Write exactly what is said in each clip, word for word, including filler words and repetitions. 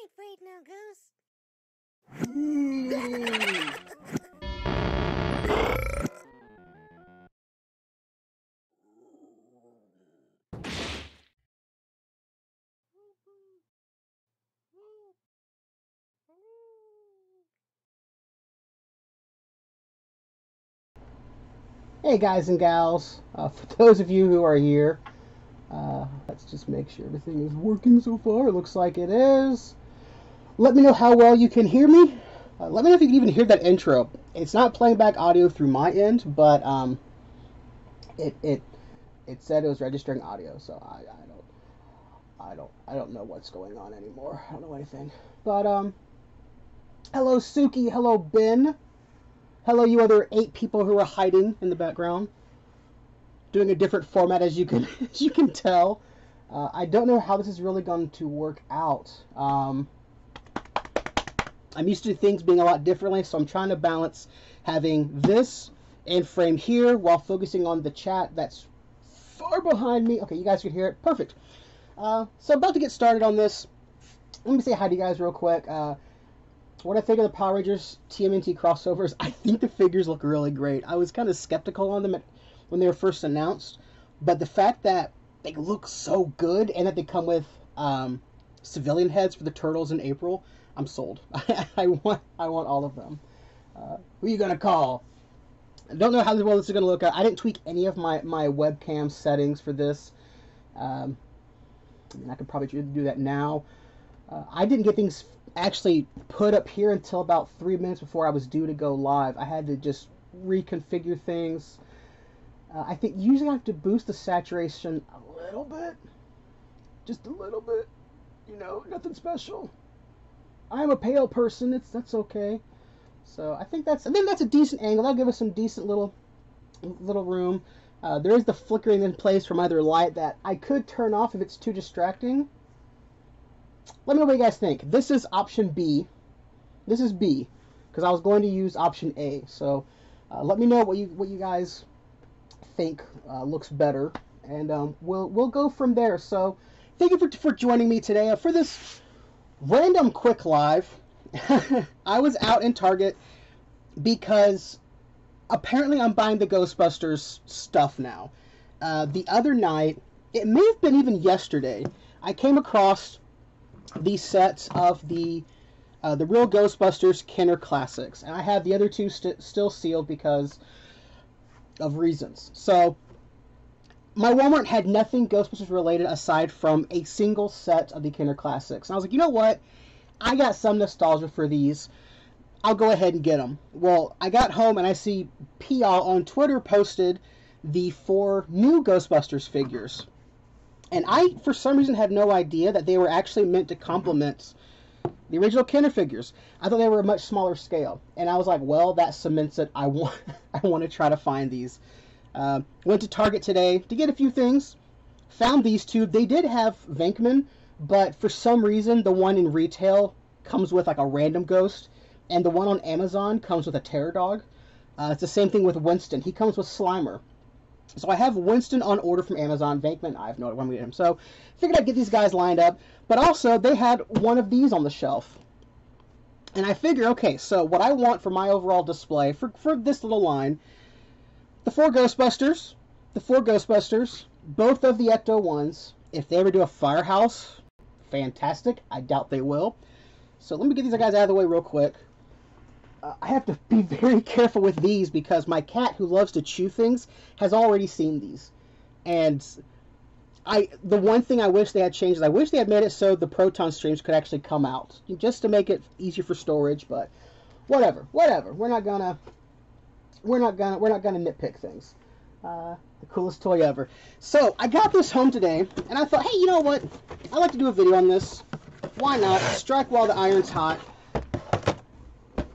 ain't afraid no ghost. Hey guys and gals, uh, for those of you who are here, uh, let's just make sure everything is working so far. It looks like it is. Let me know how well you can hear me. Uh, let me know if you can even hear that intro. It's not playing back audio through my end, but um, it it it said it was registering audio, so I, I don't I don't I don't know what's going on anymore. I don't know anything. But um, hello Suki, hello Ben. Hello, you other eight people who are hiding in the background, doing a different format as you can as you can tell. Uh, I don't know how this is really going to work out. Um, I'm used to things being a lot differently, so I'm trying to balance having this and frame here while focusing on the chat that's far behind me. Okay, you guys can hear it. Perfect. Uh, so about to get started on this. Let me say hi to you guys real quick. Uh, What I think of the Power Rangers T M N T crossovers, I think the figures look really great. I was kind of skeptical on them at, when they were first announced, but the fact that they look so good and that they come with um, civilian heads for the Turtles in April, I'm sold. I, I want, I want all of them. Uh, who are you gonna call? I don't know how well this is gonna look. I didn't tweak any of my my webcam settings for this. Um, I mean, I could probably do that now. Uh, I didn't get things actually put up here until about three minutes before I was due to go live. I had to just reconfigure things. Uh, I think usually I have to boost the saturation a little bit. Just a little bit. You know, nothing special. I'm a pale person. It's that's okay. So I think that's I think that's a decent angle. That'll give us some decent little little room. Uh, there is the flickering in place from either light that I could turn off if it's too distracting. Let me know what you guys think. This is option B. This is B, because I was going to use option A. So uh, let me know what you what you guys think uh, looks better, and um, we'll we'll go from there. So thank you for for joining me today uh, for this random quick live. I was out in Target because apparently I'm buying the Ghostbusters stuff now. Uh, the other night, it may have been even yesterday, I came across these sets of the uh, the real Ghostbusters Kenner Classics, and I have the other two st still sealed because of reasons. So my Walmart had nothing Ghostbusters related aside from a single set of the Kenner Classics, and I was like, you know what, I got some nostalgia for these, I'll go ahead and get them. Well, I got home and I see P L on Twitter posted the four new Ghostbusters figures. And I, for some reason, had no idea that they were actually meant to complement the original Kenner figures. I thought they were a much smaller scale. And I was like, well, that cements it. I want I want to try to find these. Uh, went to Target today to get a few things. Found these two. They did have Venkman, but for some reason, the one in retail comes with like a random ghost. And the one on Amazon comes with a terror dog. Uh, it's the same thing with Winston. He comes with Slimer. So I have Winston on order from Amazon. Venkman, I have no idea when I'm going to get him. So figured I'd get these guys lined up. But also, they had one of these on the shelf. And I figure, okay, so what I want for my overall display, for, for this little line, the four Ghostbusters, the four Ghostbusters, both of the Ecto ones. If they ever do a firehouse, fantastic. I doubt they will. So let me get these guys out of the way real quick. Uh, I have to be very careful with these because my cat, who loves to chew things, has already seen these. And I, the one thing I wish they had changed is I wish they had made it so the proton streams could actually come out, just to make it easier for storage. But whatever, whatever. We're not gonna, we're not gonna, we're not gonna nitpick things. Uh, the coolest toy ever. So I got this home today, and I thought, hey, you know what? I'd like to do a video on this. Why not? Strike while the iron's hot.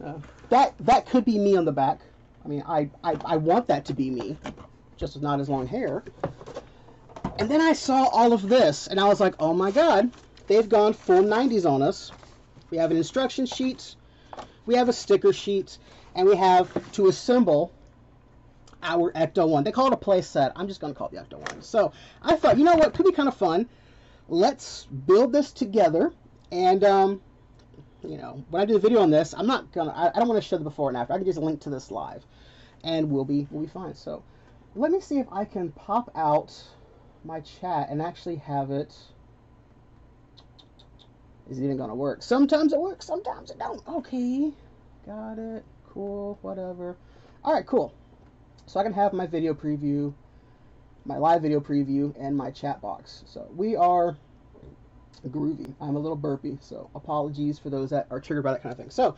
Uh, That that could be me on the back. I mean, I, I, I want that to be me, just with not as long hair. And then I saw all of this, and I was like, oh my god, they've gone full nineties on us. We have an instruction sheet, we have a sticker sheet, and we have to assemble our Ecto one. They call it a play set. I'm just going to call it the Ecto one. So I thought, you know what, could be kind of fun. Let's build this together, and um, you know, when I do the video on this, I'm not gonna, I, I don't want to show the before and after. I can just link to this live, and we'll be, we'll be fine. So let me see if I can pop out my chat and actually have it. Is it even gonna work? Sometimes it works, sometimes it don't. Okay, got it, cool, whatever. All right, cool. So I can have my video preview, my live video preview, and my chat box. So we are groovy. I'm a little burpy, so apologies for those that are triggered by that kind of thing. So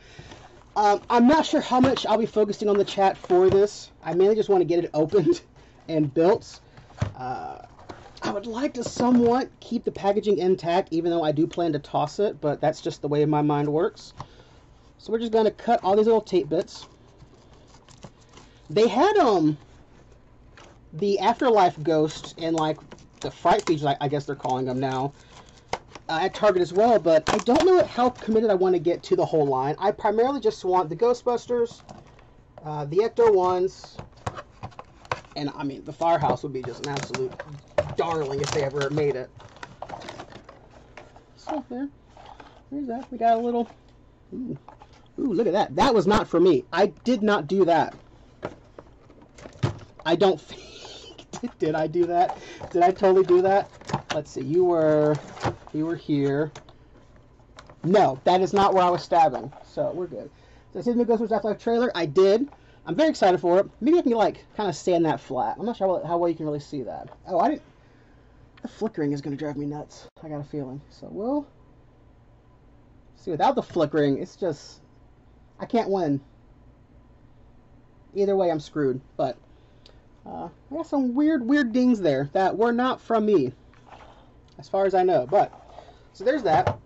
um, I'm not sure how much I'll be focusing on the chat for this. I mainly just want to get it opened and built. Uh, I would like to somewhat keep the packaging intact, even though I do plan to toss it, but that's just the way my mind works. So we're just going to cut all these little tape bits. They had um the Afterlife Ghost and like the Fright Features, I, I guess they're calling them now, uh, at Target as well, but I don't know how committed I want to get to the whole line. I primarily just want the Ghostbusters, uh, the Ecto ones, and I mean, the Firehouse would be just an absolute darling if they ever made it. So there, there's that. We got a little, ooh, ooh, look at that. That was not for me. I did not do that. I don't think, did I do that? Did I totally do that? Let's see, you were, you were here. No, that is not where I was stabbing, so we're good. So I see the new Ghostbusters Afterlife trailer, I did. I'm very excited for it. Maybe I can like, kind of stand that flat. I'm not sure how well you can really see that. Oh, I didn't, the flickering is gonna drive me nuts. I got a feeling, so we'll see. Without the flickering, it's just, I can't win. Either way, I'm screwed, but. Uh, I got some weird, weird dings there that were not from me, as far as I know. But so there's that.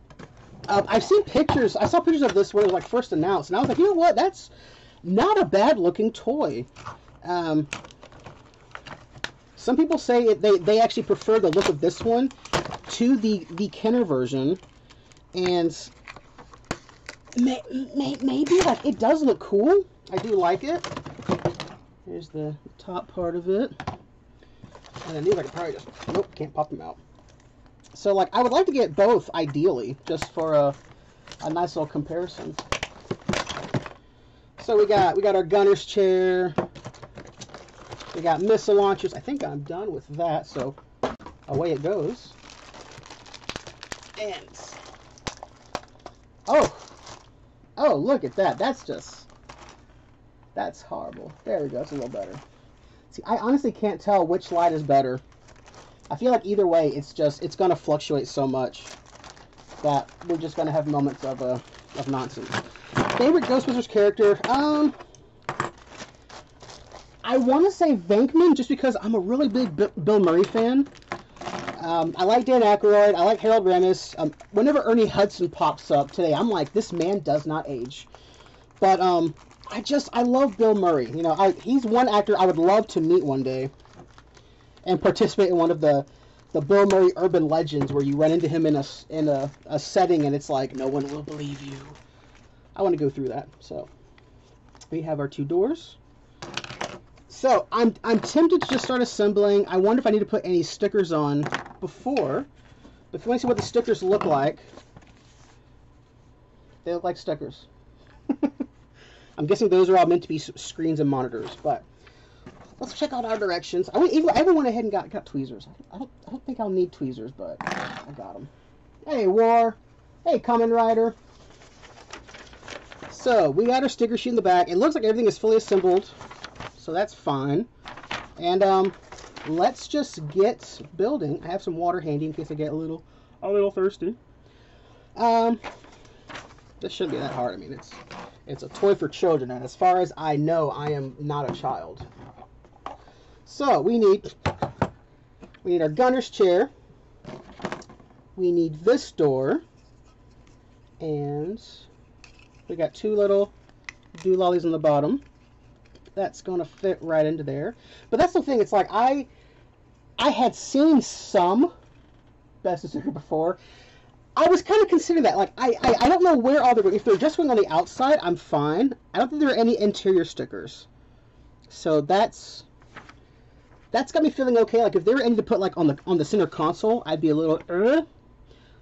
Um, I've seen pictures. I saw pictures of this when it was like first announced, and I was like, you know what? That's not a bad-looking toy. Um, some people say it, they they actually prefer the look of this one to the the Kenner version, and may, may, maybe like it does look cool. I do like it. Here's the top part of it. And then these I could probably just, nope, can't pop them out. So like, I would like to get both ideally, just for a, a nice little comparison. So we got, we got our gunner's chair. We got missile launchers. I think I'm done with that. So away it goes. And, oh, oh, look at that. That's just, that's horrible. There we go. It's a little better. See, I honestly can't tell which light is better. I feel like either way, it's just, it's going to fluctuate so much that we're just going to have moments of, uh, of nonsense. Favorite Ghostbusters character? Um, I want to say Venkman, just because I'm a really big B Bill Murray fan. Um, I like Dan Aykroyd. I like Harold Ramis. Um, whenever Ernie Hudson pops up today, I'm like, this man does not age. But, um... I just, I love Bill Murray. You know, I, he's one actor I would love to meet one day and participate in one of the, the Bill Murray urban legends where you run into him in a, in a, a setting and it's like, no one will believe you. I want to go through that. So we have our two doors. So I'm, I'm tempted to just start assembling. I wonder if I need to put any stickers on before. But if you want to see what the stickers look like, they look like stickers. I'm guessing those are all meant to be screens and monitors, but let's check out our directions. I went, even, I even went ahead and got, got tweezers. I don't, I don't think I'll need tweezers, but I got them. Hey, War. Hey, Kamen Rider. So, we got our sticker sheet in the back. It looks like everything is fully assembled, so that's fine. And um, let's just get building. I have some water handy in case I get a little, a little thirsty. Um, this shouldn't be that hard. I mean, it's... It's a toy for children, and as far as I know, I am not a child. So we need we need our gunner's chair. We need this door, and we got two little doolollies on the bottom. That's gonna fit right into there. But that's the thing. It's like I I had seen some Best of Super before. I was kind of considering that. Like, I, I, I don't know where all the... If they're just going on the outside, I'm fine. I don't think there are any interior stickers. So that's... That's got me feeling okay. Like, if they were any to put, like, on the on the center console, I'd be a little... Uh,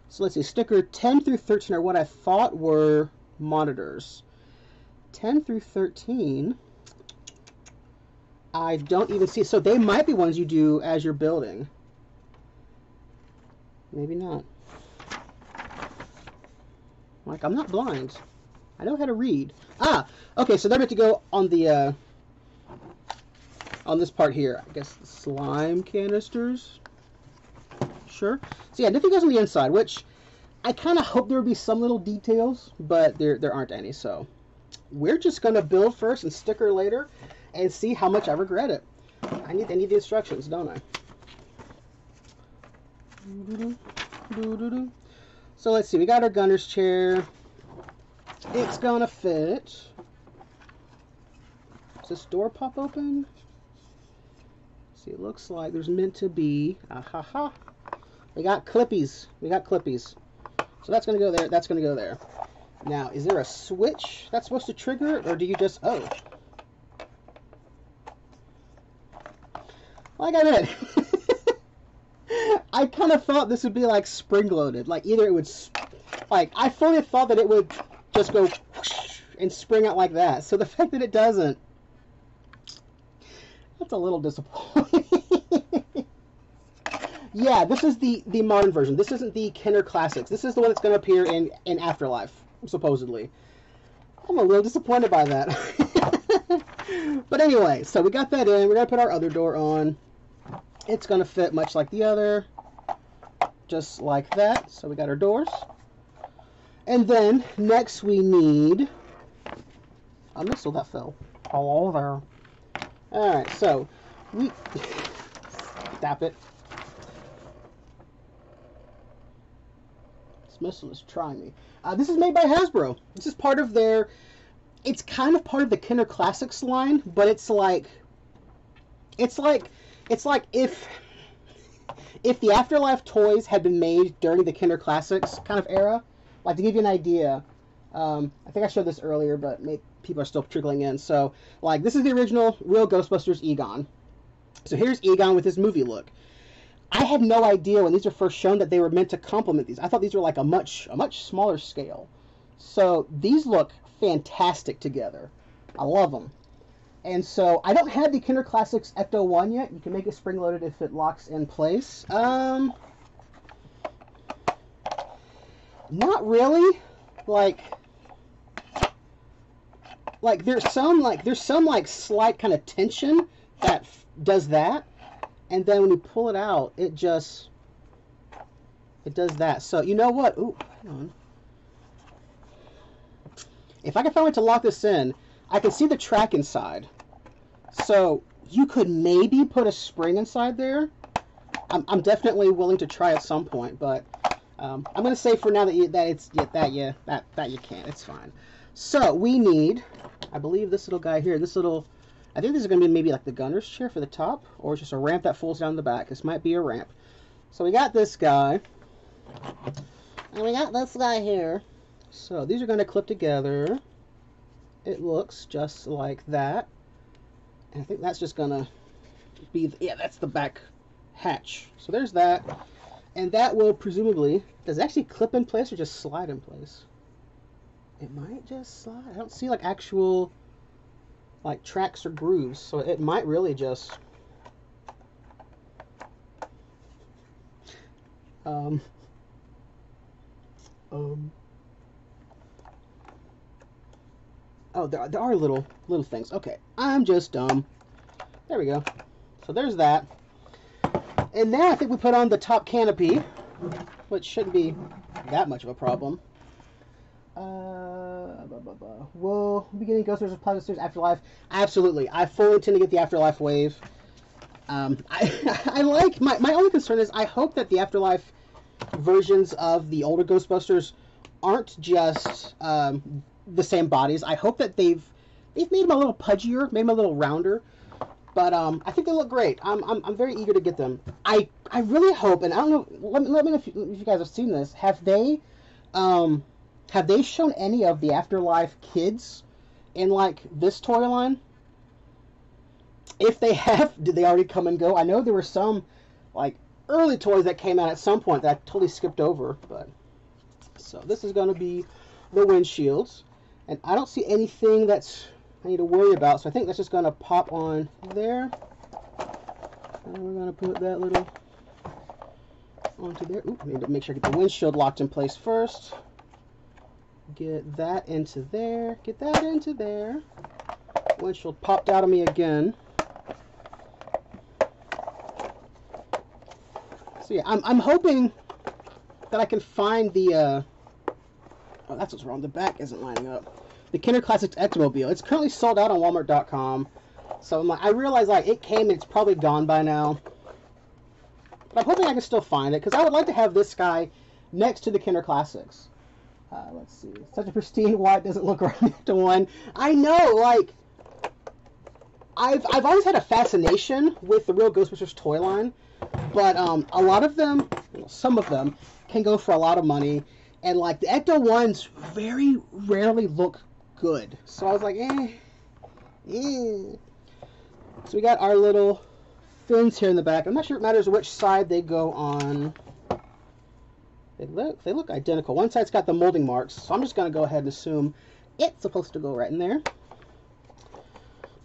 So let's see, sticker ten through thirteen are what I thought were monitors. ten through thirteen, I don't even see. So they might be ones you do as you're building. Maybe not. Like, I'm not blind. I know how to read. Ah, okay, so they're meant to go on the, uh, on this part here. I guess the slime canisters. Sure. So yeah, nothing goes on the inside, which I kind of hope there would be some little details, but there, there aren't any, so. We're just going to build first and sticker later and see how much I regret it. I need, I need the instructions, don't I? So let's see, we got our gunner's chair. It's gonna fit. Does this door pop open? See, it looks like there's meant to be. Ah ha ha. We got clippies. We got clippies. So that's gonna go there. That's gonna go there. Now, is there a switch that's supposed to trigger, or do you just oh? Like I did. I kind of thought this would be like spring-loaded. Like either it would, like I fully thought that it would just go whoosh and spring out like that. So the fact that it doesn't, that's a little disappointing. Yeah, this is the the modern version. This isn't the Kenner Classics. This is the one that's going to appear in in Afterlife, supposedly. I'm a little disappointed by that. But anyway, so we got that in. We're going to put our other door on. It's going to fit much like the other, just like that. So we got our doors. And then next we need a missile that fell all over. All right, so we stop it. This missile is trying me. Uh, this is made by Hasbro. This is part of their. It's kind of part of the Kenner Classics line, but it's like. It's like. It's like if if the Afterlife toys had been made during the Kenner Classics kind of era. Like, to give you an idea, um, I think I showed this earlier, but maybe people are still trickling in. So, like, this is the original Real Ghostbusters Egon. So here's Egon with his movie look. I had no idea when these were first shown that they were meant to complement these. I thought these were, like, a much, a much smaller scale. So these look fantastic together. I love them. And so, I don't have the Kenner Classics Ecto one yet. You can make it spring-loaded if it locks in place. Um, not really. Like, like there's some, like, there's some, like, slight kind of tension that f does that. And then when you pull it out, it just, it does that. So, you know what? Ooh, hang on. If I can find a way to lock this in, I can see the track inside. So you could maybe put a spring inside there. I'm, I'm definitely willing to try at some point, but um, I'm going to say for now that you, that it's yeah, that yeah that that you can't. It's fine. So we need, I believe, this little guy here. This little, I think this is going to be maybe like the gunner's chair for the top, or just a ramp that folds down the back. This might be a ramp. So we got this guy, and we got this guy here. So these are going to clip together. It looks just like that. And I think that's just gonna be, the, yeah, that's the back hatch. So there's that. And that will presumably, does it actually clip in place or just slide in place? It might just slide. I don't see like actual like tracks or grooves. So it might really just, um, um, oh, there are, there are little little things. Okay, I'm just dumb. There we go. So there's that. And now I think we put on the top canopy, which shouldn't be that much of a problem. Uh, blah, blah, blah. Whoa, beginning Ghostbusters of Plastic Series Afterlife. Absolutely. I fully intend to get the Afterlife wave. Um, I, I like, my, my only concern is I hope that the Afterlife versions of the older Ghostbusters aren't just... Um, the same bodies. I hope that they've they've made them a little pudgier, made them a little rounder, but um, I think they look great. I'm, I'm I'm very eager to get them. I I really hope, and I don't know. Let me let me know if you, if you guys have seen this. Have they, um, have they shown any of the Afterlife kids in like this toy line? If they have, did they already come and go? I know there were some like early toys that came out at some point that I totally skipped over, but. So this is going to be the windshields. And I don't see anything that's I need to worry about. So I think that's just going to pop on there. And we're going to put that little onto there. Oop, I need to make sure I get the windshield locked in place first. Get that into there. Get that into there. Windshield popped out of me again. So yeah, I'm, I'm hoping that I can find the, uh, oh, that's what's wrong. The back isn't lining up. The Kenner Classics Ecto-mobile. It's currently sold out on Walmart dot com. So I'm like, I realize like it came and it's probably gone by now. But I'm hoping I can still find it because I would like to have this guy next to the Kenner Classics. Uh, let's see. Such a pristine white doesn't look right next to one. I know, like, I've I've always had a fascination with the real Ghostbusters toy line, but um, a lot of them, well, some of them, can go for a lot of money, and like the Ecto ones very rarely look good. So I was like, eh, eh. So we got our little fins here in the back. I'm not sure it matters which side they go on. They look, they look identical. One side's got the molding marks, so I'm just going to go ahead and assume it's supposed to go right in there.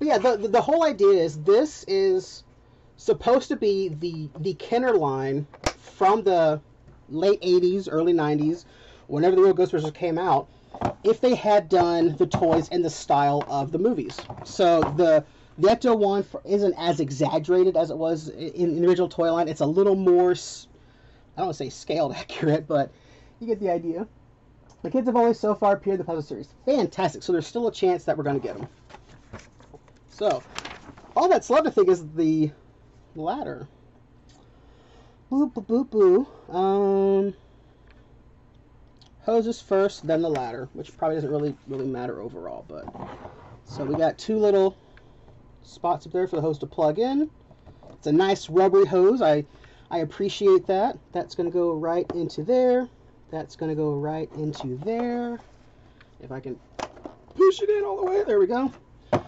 But yeah, the, the, the whole idea is this is supposed to be the, the Kenner line from the late eighties, early nineties, whenever the real Ghostbusters came out, if they had done the toys in the style of the movies. So the, the Ecto one isn't as exaggerated as it was in the original toy line. It's a little more... I don't want to say scaled accurate, but you get the idea. The kids have only so far appeared in the puzzle series. Fantastic. So there's still a chance that we're going to get them. So, all that's left, I think, is the ladder. Boop, boop, boop, boop. Um, hoses first, then the ladder, which probably doesn't really, really matter overall. But so we got two little spots up there for the hose to plug in. It's a nice rubbery hose. I... I appreciate that. That's going to go right into there. That's going to go right into there. If I can push it in all the way. There we go. And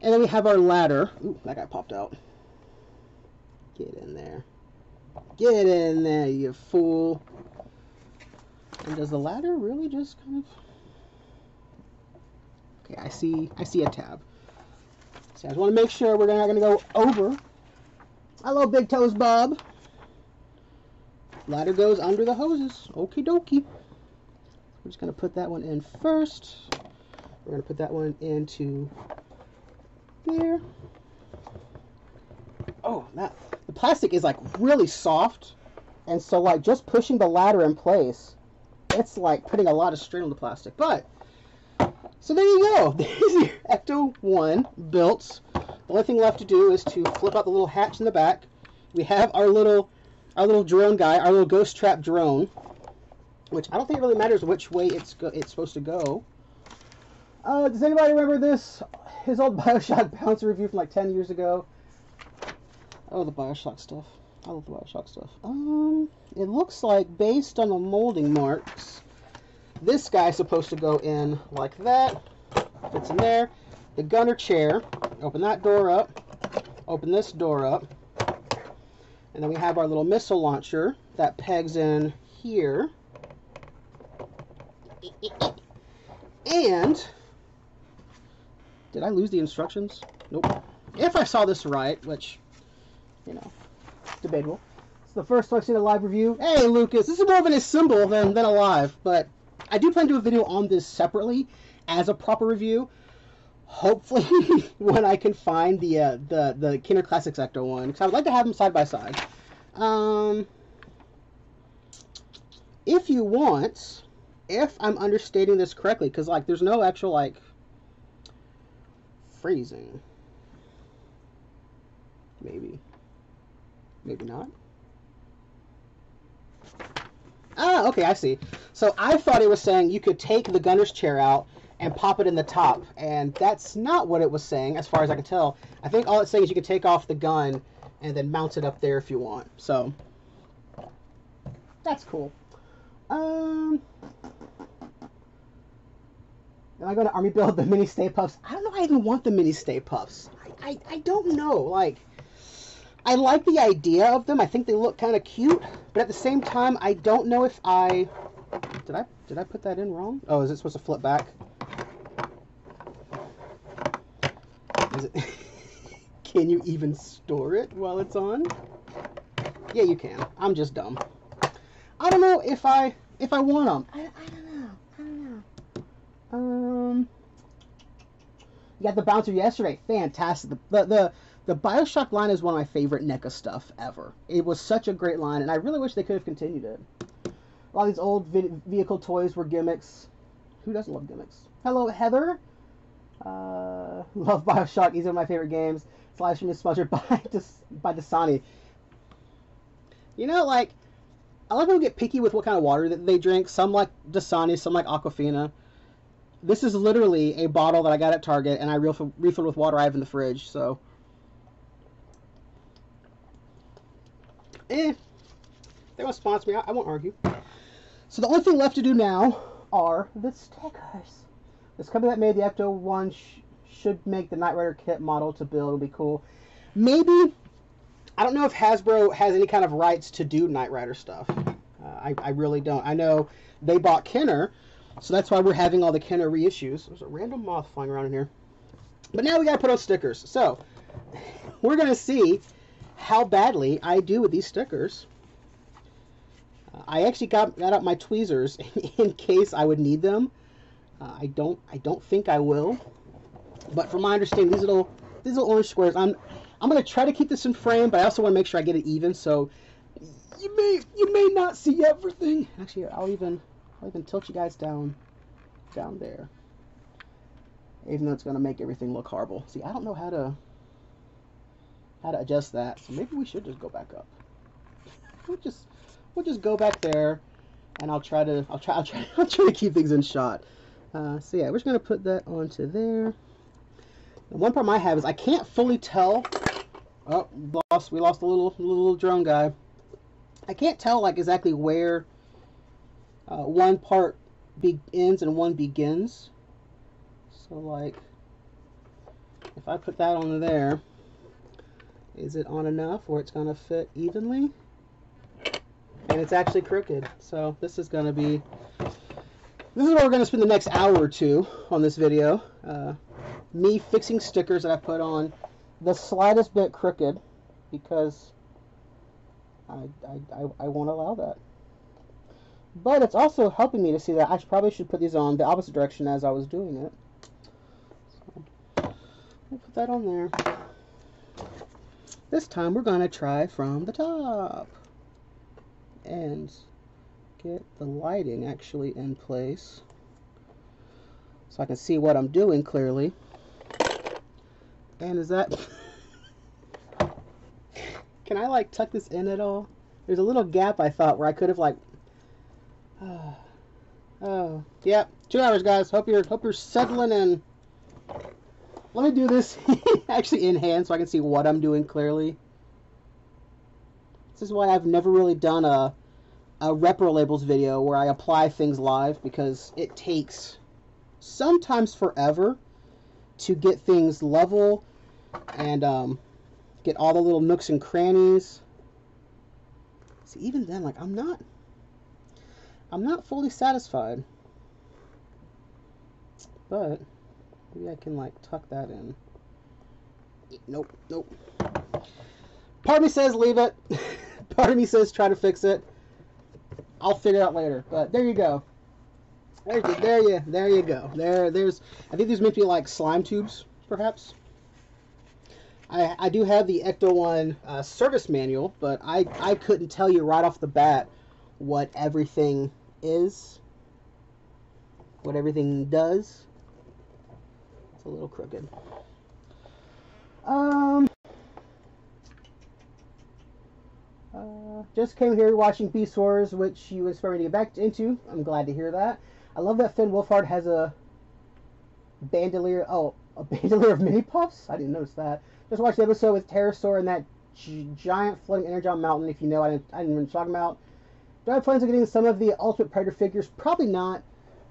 then we have our ladder. Ooh, that guy popped out. Get in there. Get in there, you fool. And does the ladder really just kind of... Okay, I see, I see a tab. So I just want to make sure we're not going to go over. Hello, Big Toes Bob. Ladder goes under the hoses. Okie dokie. We're just going to put that one in first. We're going to put that one into there. Oh, that the plastic is like really soft. And so like just pushing the ladder in place, it's like putting a lot of strain on the plastic. But, so there you go. There's your Ecto one built. The only thing left to do is to flip out the little hatch in the back. We have our little... Our little drone guy, our little ghost trap drone, which I don't think it really matters which way it's go it's supposed to go. Uh, does anybody remember this? His old BioShock bouncer review from like ten years ago. Oh, the BioShock stuff. I love the BioShock stuff. Um, it looks like based on the molding marks, this guy's supposed to go in like that. Fits in there. The gunner chair. Open that door up. Open this door up. And then we have our little missile launcher that pegs in here. And, did I lose the instructions? Nope. If I saw this right, which, you know, debatable. It's the first I've seen a live review. Hey, Lucas, this is more of an assemble than, than a live, but I do plan to do a video on this separately as a proper review. Hopefully, when I can find the uh, the the Kenner Classics Ecto one, because I would like to have them side by side. Um, if you want, if I'm understating this correctly, because like there's no actual like freezing. Maybe, maybe not. Ah, okay, I see. So I thought it was saying you could take the gunner's chair out and pop it in the top, and that's not what it was saying, as far as I can tell. I think all it's saying is you can take off the gun and then mount it up there if you want. So that's cool. Um, am I going to army build the mini Stay Puffs? I don't know. If I even want the mini Stay Puffs. I, I I don't know. Like, I like the idea of them. I think they look kind of cute, but at the same time, I don't know if I did I Did I put that in wrong? Oh, is it supposed to flip back? Is it Can you even store it while it's on? Yeah, you can. I'm just dumb. I don't know if I if I want them. I, I don't know. I don't know. Um, you got the bouncer yesterday. Fantastic. The the the BioShock line is one of my favorite NECA stuff ever. It was such a great line, and I really wish they could have continued it. A lot of these old vehicle toys were gimmicks. Who doesn't love gimmicks? Hello, Heather. Uh, love BioShock. These are my favorite games. Live stream is sponsored by Des by Dasani. You know, like, a lot of people get picky with what kind of water that they drink. Some like Dasani, some like Aquafina. This is literally a bottle that I got at Target, and I refill refilled with water I have in the fridge. So, eh, they won't sponsor me. I, I won't argue. So the only thing left to do now are the stickers. This company that made the Ecto one A. Should make the Knight Rider kit model to build. It'll be cool. Maybe, I don't know if Hasbro has any kind of rights to do Knight Rider stuff. Uh, I, I really don't. I know they bought Kenner, so that's why we're having all the Kenner reissues. There's a random moth flying around in here. But now we gotta put on stickers. So, we're gonna see how badly I do with these stickers. Uh, I actually got, got out my tweezers in, in case I would need them. Uh, I don't, I don't think I will. But from my understanding, these little these little orange squares, I'm I'm gonna try to keep this in frame, but I also want to make sure I get it even. So you may you may not see everything. Actually, I'll even I'll even tilt you guys down down there, even though it's gonna make everything look horrible. See, I don't know how to how to adjust that. So maybe we should just go back up. We'll just we'll just go back there, and I'll try to I'll try I'll try I'll try to keep things in shot. Uh, so yeah, we're just gonna put that onto there. One problem I have is I can't fully tell. Oh, lost! We lost a little, little drone guy. I can't tell like exactly where uh, one part be ends and one begins. So like, if I put that on there, is it on enough where it's gonna fit evenly? And it's actually crooked. So this is gonna be. This is where we're gonna spend the next hour or two on this video. Uh, me fixing stickers that I put on the slightest bit crooked because I, I, I, I won't allow that. But it's also helping me to see that I should, probably should put these on the opposite direction as I was doing it. So, I'll put that on there. This time we're going to try from the top and get the lighting actually in place so I can see what I'm doing clearly. And is that... Can I, like, tuck this in at all? There's a little gap, I thought, where I could have, like... Oh. Oh. Yep. Yeah. Two hours, guys. Hope you're, hope you're settling in. Let me do this actually in hand so I can see what I'm doing clearly. This is why I've never really done a, a Repro Labels video where I apply things live, because it takes... sometimes forever to get things level and um, get all the little nooks and crannies. See, even then, like, I'm not I'm not fully satisfied, but maybe I can like tuck that in. Nope, nope. Part of me says leave it. Part of me says try to fix it. I'll figure it out later, but there you go. There, there you, there you go. There, there's. I think these might be like slime tubes, perhaps. I, I do have the Ecto one uh, service manual, but I, I couldn't tell you right off the bat what everything is, what everything does. It's a little crooked. Um. Uh, just came here watching Beast Wars, which you inspired me to get back into. I'm glad to hear that. I love that Finn Wolfhard has a bandolier, oh, a bandolier of mini puffs? I didn't notice that. Just watched the episode with Pterosaur and that g giant floating Energon Mountain, if you know, I didn't, I didn't know what I'm talking about. Do I have plans on getting some of the Ultimate Predator figures? Probably not.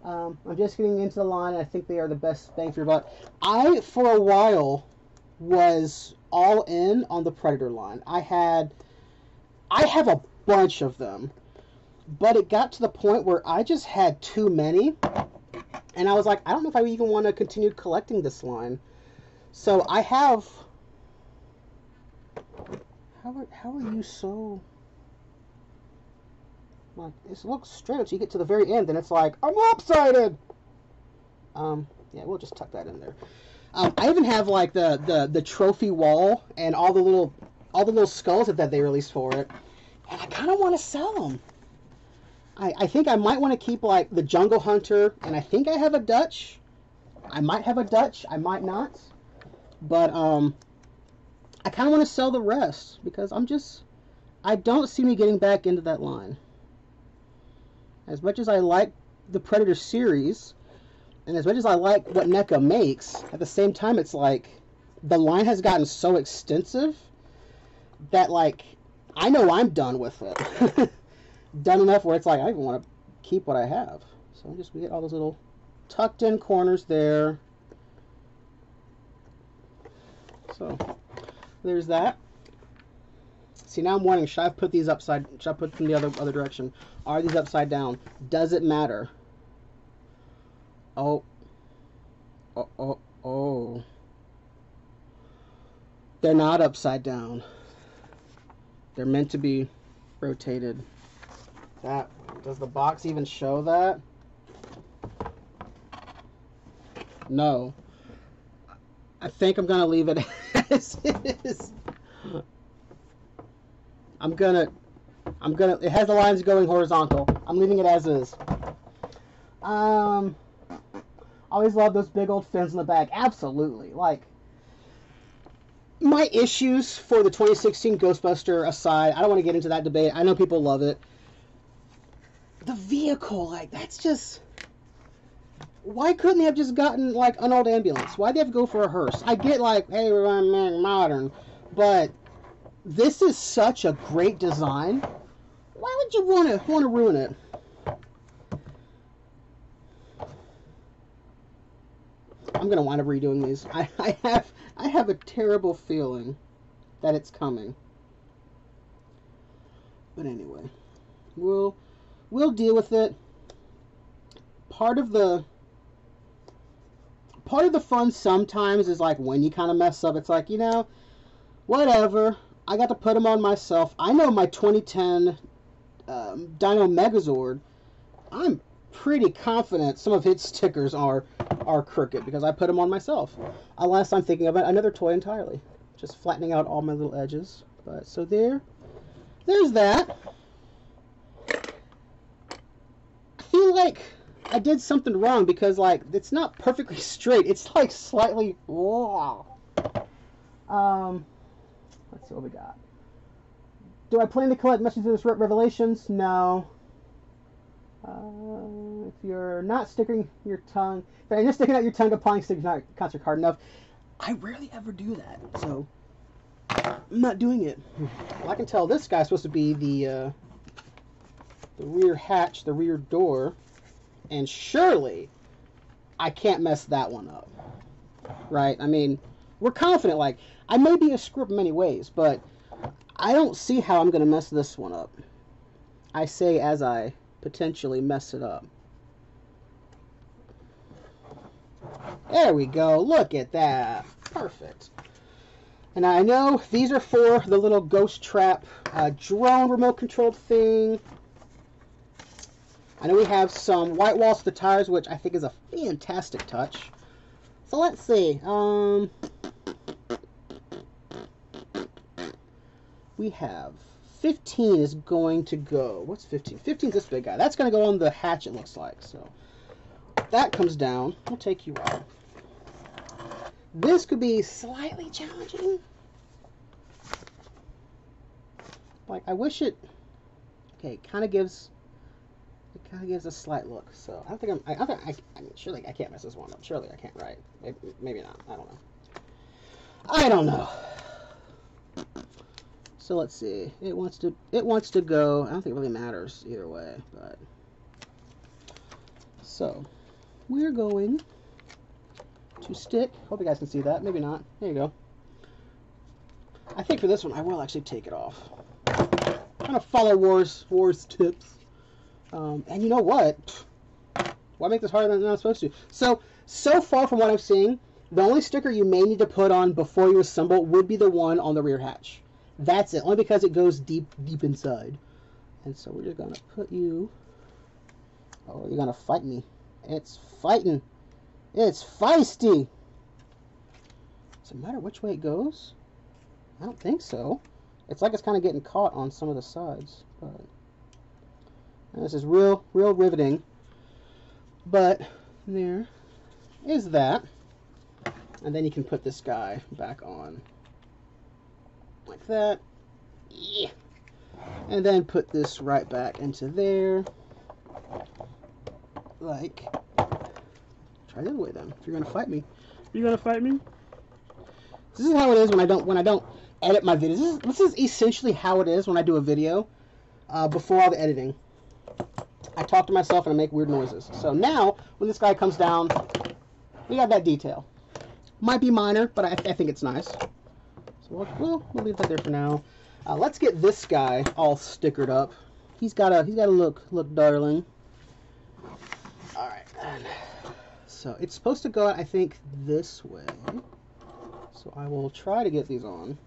Um, I'm just getting into the line, and I think they are the best bang for your buck. I, for a while, was all in on the Predator line. I had, I have a bunch of them. but it got to the point where I just had too many, and I was like, I don't know if I even want to continue collecting this line. So I have... How are, how are you so... Like, it looks straight up, so you get to the very end, and it's like, I'm lopsided! Um, yeah, we'll just tuck that in there. Um, I even have, like, the, the, the trophy wall and all the little all the little skulls that, that they released for it. And I kind of want to sell them. I, I think I might want to keep, like, the Jungle Hunter, and I think I have a Dutch. I might have a Dutch. I might not. But, um, I kind of want to sell the rest, because I'm just... I don't see me getting back into that line. As much as I like the Predator series... And as much as I like what NECA makes, at the same time, it's like, the line has gotten so extensive that, like, I know I'm done with it. Done enough where it's like, I even want to keep what I have. So I'm just going to get all those little tucked in corners there. So there's that. See, now I'm wondering, should I put these upside, should I put them the other, other direction? Are these upside down? Does it matter? Oh, oh, oh, oh, they're not upside down. They're meant to be rotated. That, does the box even show that? No. I think I'm going to leave it as is. I'm going to, I'm going to, it has the lines going horizontal. I'm leaving it as is. Um... Always love those big old fins in the back. Absolutely. Like, my issues for the twenty sixteen Ghostbuster aside, I don't want to get into that debate. I know people love it. The vehicle, like, that's just... Why couldn't they have just gotten, like, an old ambulance? Why'd they have to go for a hearse? I get, like, hey, we're running modern. But this is such a great design. Why would you want to want to ruin it? I'm going to wind up redoing these. I, I have I have a terrible feeling that it's coming. But anyway, we'll we'll deal with it. Part of the part of the fun sometimes is like when you kind of mess up, it's like, you know, whatever. I got to put them on myself. I know my twenty ten um, Dino Megazord, I'm pretty confident some of its stickers are are crooked because I put them on myself. Unless I'm thinking about another toy entirely. Just flattening out all my little edges. But so there. There's that. I feel like I did something wrong because, like, it's not perfectly straight. It's like slightly raw. Um, let's see what we got. Do I plan to collect Messages of the Revelations? No. Uh, if you're not sticking your tongue, if you're just sticking out your tongue applying stickers not concert hard enough, I rarely ever do that, so I'm not doing it. Well, I can tell this guy's supposed to be the uh, the rear hatch, the rear door, and surely I can't mess that one up, right? I mean, we're confident. Like, I may be a screw up in many ways, but I don't see how I'm going to mess this one up. I say as I potentially mess it up. There we go. Look at that. Perfect. And I know these are for the little ghost trap uh, drone remote controlled thing. I know we have some white walls for the tires, which I think is a fantastic touch. So let's see. Um, we have fifteen is going to go. What's fifteen? fifteen is this big guy. That's going to go on the hatch, it looks like. So that comes down. We'll take you out. This could be slightly challenging. Like, I wish it. Okay, it kind of gives. It kind of gives a slight look. So I don't think I'm. I, I don't think I. I mean, surely I can't mess this one up. Surely I can't, right? Maybe, maybe not. I don't know. I don't know. So let's see. It wants to it wants to go. I don't think it really matters either way, but so we're going to stick. Hope you guys can see that. Maybe not. There you go. I think for this one I will actually take it off. I'm gonna follow War's War's tips. Um, and you know what? Why make this harder than I'm supposed to? So, so far from what I've seen, the only sticker you may need to put on before you assemble would be the one on the rear hatch. That's it, only because it goes deep, deep inside. And so we're just gonna put you... Oh, you're gonna fight me. It's fighting. It's feisty. Does it matter which way it goes? I don't think so. It's like it's kind of getting caught on some of the sides. But this is real, real riveting. But there is that. And then you can put this guy back on like that. Yeah. And then put this right back into there. Like, try the other way then. If you're gonna fight me, you're gonna fight me. This is how it is when I don't when I don't edit my videos. This is, this is essentially how it is when I do a video uh, before all the editing. I talk to myself and I make weird noises. So now when this guy comes down, we got that detail. Might be minor, but I, I think it's nice. So we'll, we'll we'll leave that there for now. Uh, let's get this guy all stickered up. He's got a he's got a look look darling. Alright, so it's supposed to go out, I think, this way. So I will try to get these on.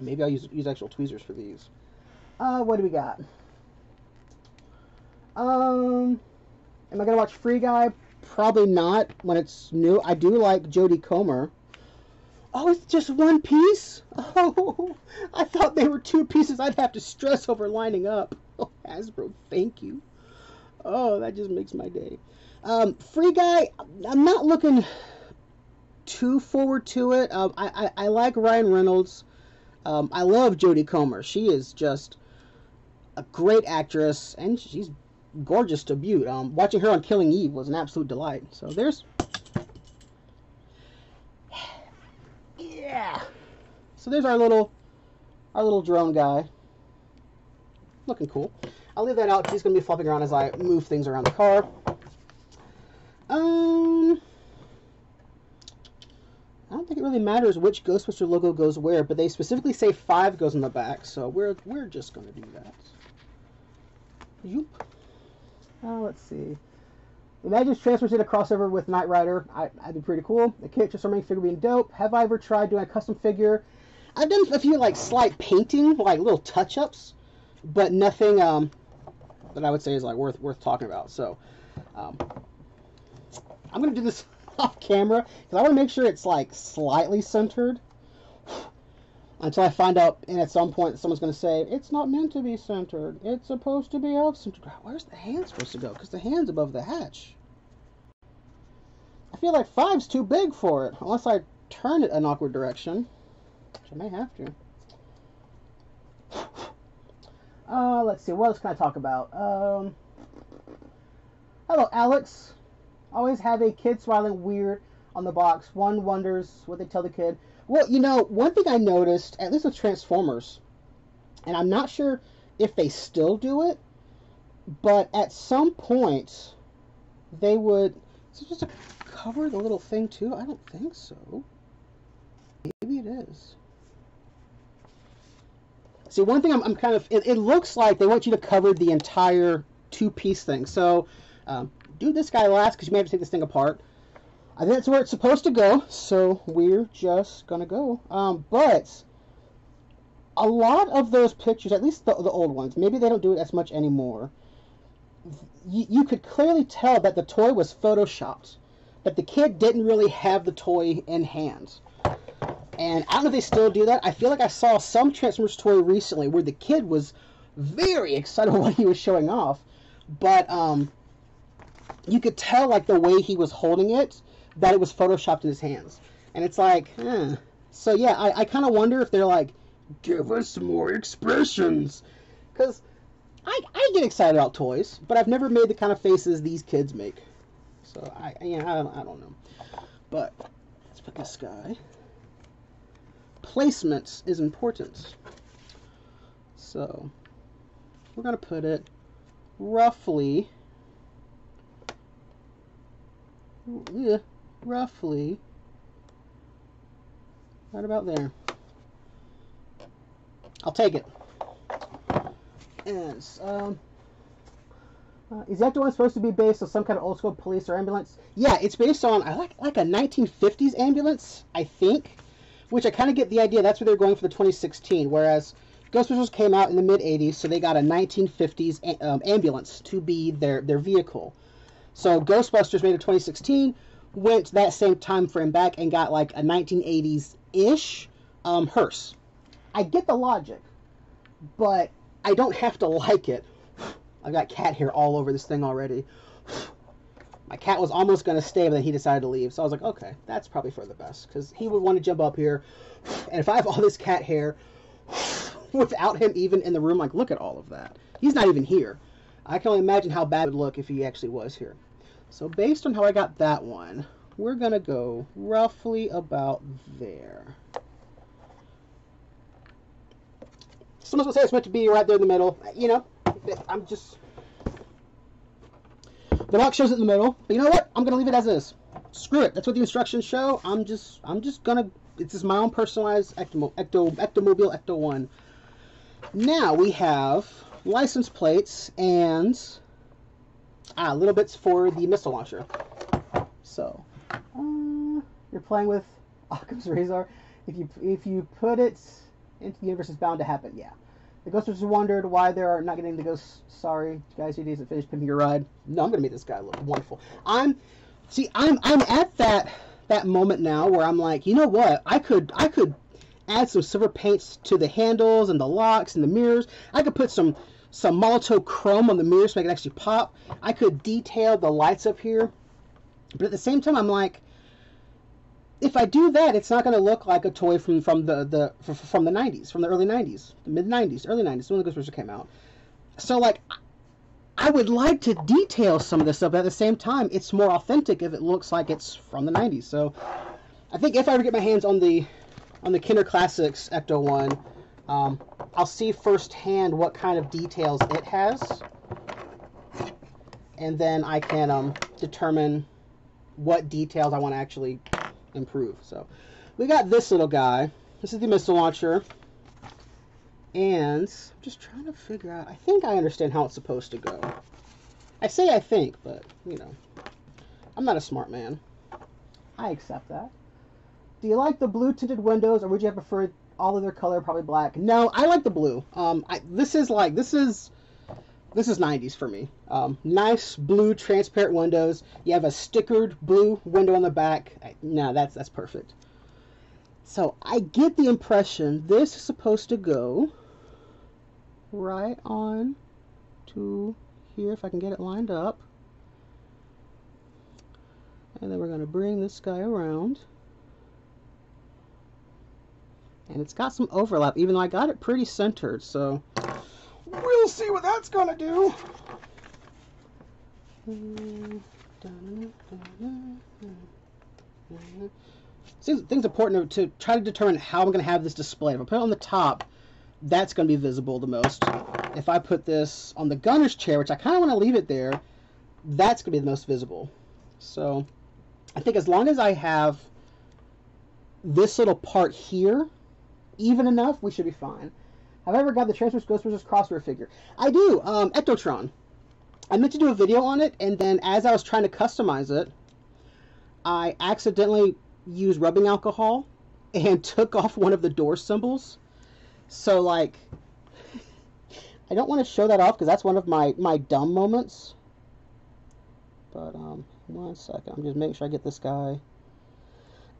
Maybe I'll use, use actual tweezers for these. Uh, what do we got? Um, am I going to watch Free Guy? Probably not when it's new. I do like Jodie Comer. Oh, it's just one piece? Oh, I thought they were two pieces I'd have to stress over lining up. Oh, Hasbro, thank you. Oh, that just makes my day. Um, Free Guy, I'm not looking too forward to it. Um, I, I, I like Ryan Reynolds. Um, I love Jodie Comer. She is just a great actress, and she's gorgeous to beaut. Um, watching her on Killing Eve was an absolute delight. So there's... Yeah! So there's our little, our little drone guy. Looking cool. I'll leave that out. He's going to be flopping around as I move things around the car. Um, I don't think it really matters which Ghostbuster logo goes where, but they specifically say five goes in the back, so we're we're just going to do that. Yoop. Uh, let's see. Imagine Transformers did a crossover with Knight Rider. I, that'd be pretty cool. The character storming figure being dope. Have I ever tried doing a custom figure? I've done a few like slight painting, like little touch-ups, but nothing. Um, that I would say is like worth worth talking about. So um, I'm gonna do this off camera because I want to make sure it's like slightly centered until I find out, and at some point someone's gonna say it's not meant to be centered, it's supposed to be off centered. Where's the hand supposed to go? Because the hand's above the hatch. I feel like five's too big for it unless I turn it an awkward direction, which I may have to. Uh, let's see, what else can I talk about? Um, hello, Alex. Always have a kid smiling weird on the box. One wonders what they tell the kid. Well, you know, one thing I noticed, at least with Transformers, and I'm not sure if they still do it, but at some point, they would... Is it just to cover the little thing, too? I don't think so. Maybe it is. See, one thing I'm, I'm kind of, it, it looks like they want you to cover the entire two-piece thing. So, um, do this guy last, because you may have to take this thing apart. I think that's where it's supposed to go, so we're just going to go. Um, but a lot of those pictures, at least the, the old ones, maybe they don't do it as much anymore, you, you could clearly tell that the toy was photoshopped, that the kid didn't really have the toy in hand. And I don't know if they still do that. I feel like I saw some Transformers toy recently where the kid was very excited when he was showing off. But um, you could tell, like, the way he was holding it, that it was photoshopped in his hands. And it's like, eh. So, yeah, I, I kind of wonder if they're like, give us more expressions. Because I, I get excited about toys, but I've never made the kind of faces these kids make. So, I, you know, I, don't, I don't know. But let's put this guy... Placement is important. So we're going to put it roughly, yeah, roughly right about there. I'll take it. And um, Uh, is that the one supposed to be based on some kind of old school police or ambulance? Yeah, it's based on I like like a nineteen fifties ambulance, I think, which I kind of get the idea. That's where they're going for the twenty sixteen. Whereas Ghostbusters came out in the mid eighties, so they got a nineteen fifties um, ambulance to be their their vehicle. So Ghostbusters made a twenty sixteen, went that same time frame back and got like a nineteen eighties-ish um, hearse. I get the logic, but I don't have to like it. I've got cat hair all over this thing already. My cat was almost going to stay, but then he decided to leave. So I was like, okay, that's probably for the best, because he would want to jump up here. And if I have all this cat hair without him even in the room, like, look at all of that. He's not even here. I can only imagine how bad it would look if he actually was here. So based on how I got that one, we're going to go roughly about there. Someone's going to say it's meant to be right there in the middle. You know, I'm just... The box shows it in the middle, but you know what? I'm going to leave it as is. Screw it. That's what the instructions show. I'm just I'm just going to... It's just my own personalized Ecto, Ecto, Ectomobile Ecto one. Now we have... license plates and ah, little bits for the missile launcher. So uh, you're playing with Occam's razor. If you if you put it into the universe, it's bound to happen. Yeah. The Ghostbusters wondered why they are not getting the ghosts. Sorry, guys, you didn't finish pimping your ride. No, I'm gonna make this guy look wonderful. I'm see, I'm I'm at that that moment now where I'm like, you know what? I could I could add some silver paints to the handles and the locks and the mirrors. I could put some. Some Molotov chrome on the mirror so I can actually pop. I could detail the lights up here. But at the same time, I'm like, if I do that, it's not going to look like a toy from, from the, the from the nineties, from the early nineties, the mid nineties, early nineties, when the Ghostbusters came out. So like, I would like to detail some of this stuff, but at the same time, it's more authentic if it looks like it's from the nineties. So I think if I ever get my hands on the on the Kenner Classics Ecto one, um, I'll see firsthand what kind of details it has, and then I can um, determine what details I want to actually improve. So we got this little guy. This is the missile launcher, and I'm just trying to figure out. I think I understand how it's supposed to go. I say I think, but you know, I'm not a smart man. I accept that. Do you like the blue tinted windows, or would you have preferred all of their color, probably black? No, I like the blue. Um, I, this is like, this is, this is nineties for me. Um, nice blue transparent windows. You have a stickered blue window on the back. I, no, that's, that's perfect. So I get the impression this is supposed to go right on to here, if I can get it lined up. And then we're going to bring this guy around. And it's got some overlap, even though I got it pretty centered, so we'll see what that's gonna do. See, thing's important to try to determine how I'm gonna have this displayed. If I put it on the top, that's gonna be visible the most. If I put this on the gunner's chair, which I kind of want to leave it there, that's gonna be the most visible. So I think as long as I have this little part here even enough, we should be fine. Have I ever got the Transformers Ghostbusters crossover figure? I do, um, Ectotron. I meant to do a video on it, and then as I was trying to customize it, I accidentally used rubbing alcohol and took off one of the door symbols. So, like, I don't want to show that off because that's one of my, my dumb moments. But, um, one second. I'm just making sure I get this guy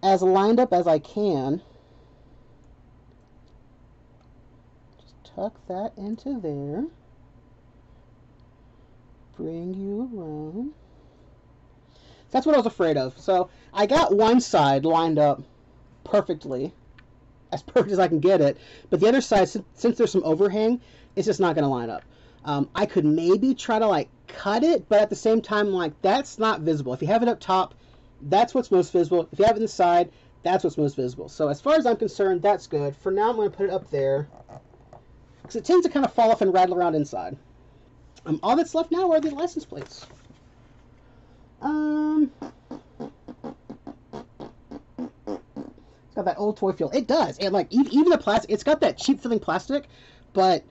as lined up as I can. Tuck that into there. Bring you around. That's what I was afraid of. So I got one side lined up perfectly, as perfect as I can get it. But the other side, since, since there's some overhang, it's just not going to line up. Um, I could maybe try to like cut it, but at the same time, like that's not visible. If you have it up top, that's what's most visible. If you have it inside, that's what's most visible. So as far as I'm concerned, that's good. For now, I'm going to put it up there, because it tends to kind of fall off and rattle around inside. Um, all that's left now are the license plates. Um, it's got that old toy feel. It does. And like even the plastic, it's got that cheap feeling plastic, but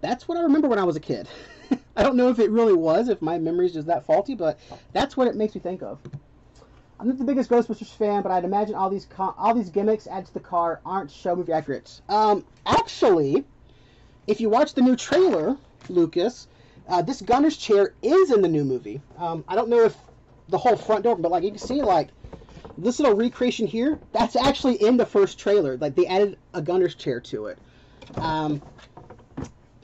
that's what I remember when I was a kid. I don't know if it really was, if my memory's just that faulty, but that's what it makes me think of. I'm not the biggest Ghostbusters fan, but I'd imagine all these con all these gimmicks added to the car aren't show movie accurate. Um, actually, if you watch the new trailer, Lucas, uh, this gunner's chair is in the new movie. Um, I don't know if the whole front door, but like you can see, like this little recreation here, that's actually in the first trailer. Like they added a gunner's chair to it. Um,